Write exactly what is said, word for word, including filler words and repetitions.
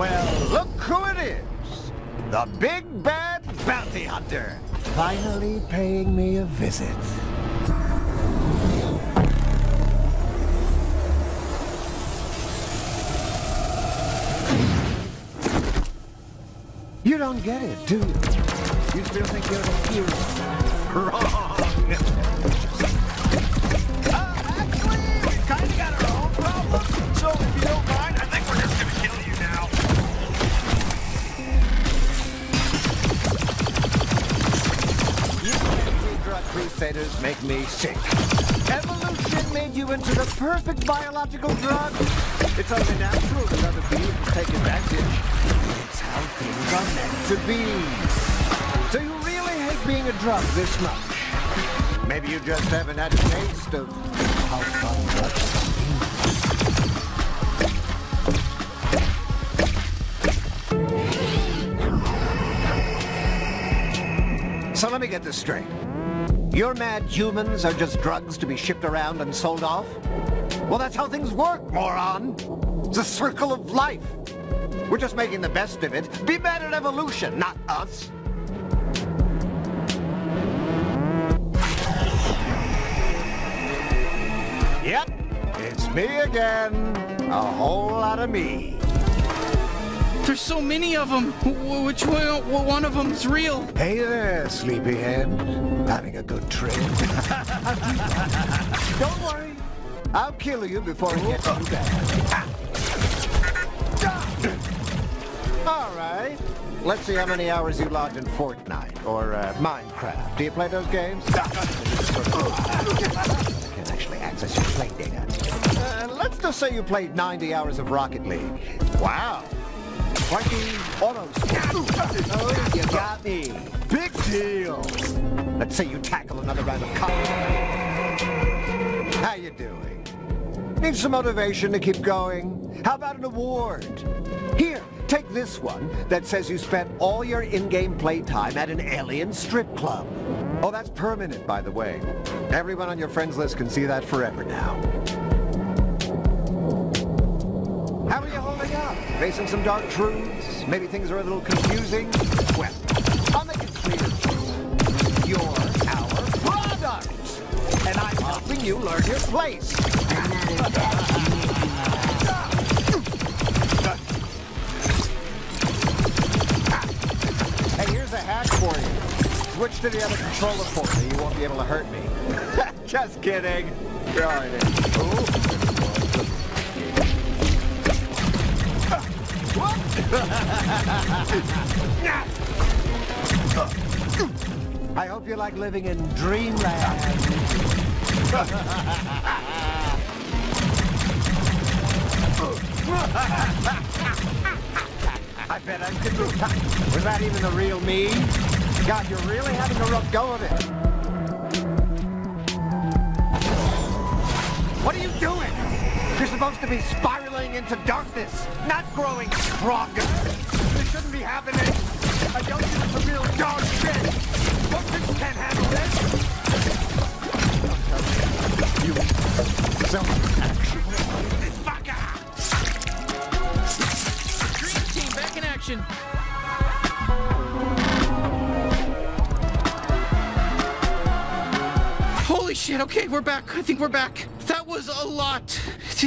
Well, look who it is! The Big Bad Bounty Hunter! Finally paying me a visit. You don't get it, do you? You still think you're the hero? Wrong! uh, actually, we've kinda got our own problem, so if you don't mind, I think we're just gonna kill you now. You anti-drug crusaders make me sick. Evolution made you into the perfect biological drug. It's only natural that other people take advantage. How things are meant to be. So you really hate being a drug this much? Maybe you just haven't had a taste of how fun drugs are. So let me get this straight. You're mad humans are just drugs to be shipped around and sold off? Well, that's how things work, moron. It's a circle of life. We're just making the best of it. Be mad at evolution, not us. Yep, it's me again. A whole lot of me. There's so many of them. Which one of them's real? Hey there, sleepyhead. Having a good trip. Don't worry. I'll kill you before it gets too bad. All right. Let's see how many hours you logged in Fortnite or uh, Minecraft. Do you play those games? I can actually access your play data. Uh, let's just say you played ninety hours of Rocket League. Wow. twenty autos. Oh, you got me. Big deal. Let's say you tackle another round of combat. How you doing? Need some motivation to keep going? How about an award? Here. Take this one that says you spent all your in-game playtime at an alien strip club. Oh, that's permanent, by the way. Everyone on your friends list can see that forever now. How are you holding up? Facing some dark truths? Maybe things are a little confusing? Well, I'll make it clear to you. You're our product! And I'm helping you learn your place. For you. Switch to the other controller for me. You won't be able to hurt me. Just kidding. You're all right. I hope you like living in Dreamland. I bet I could do that. Was that even the real me? God, you're really having a rough go of it. What are you doing? You're supposed to be spiraling into darkness, not growing stronger. This shouldn't be happening. I don't think it's a real dog shit. Folks can't handle this. You self-action. This fucker! Action. Holy shit, okay, we're back. I think we're back. That was a lot.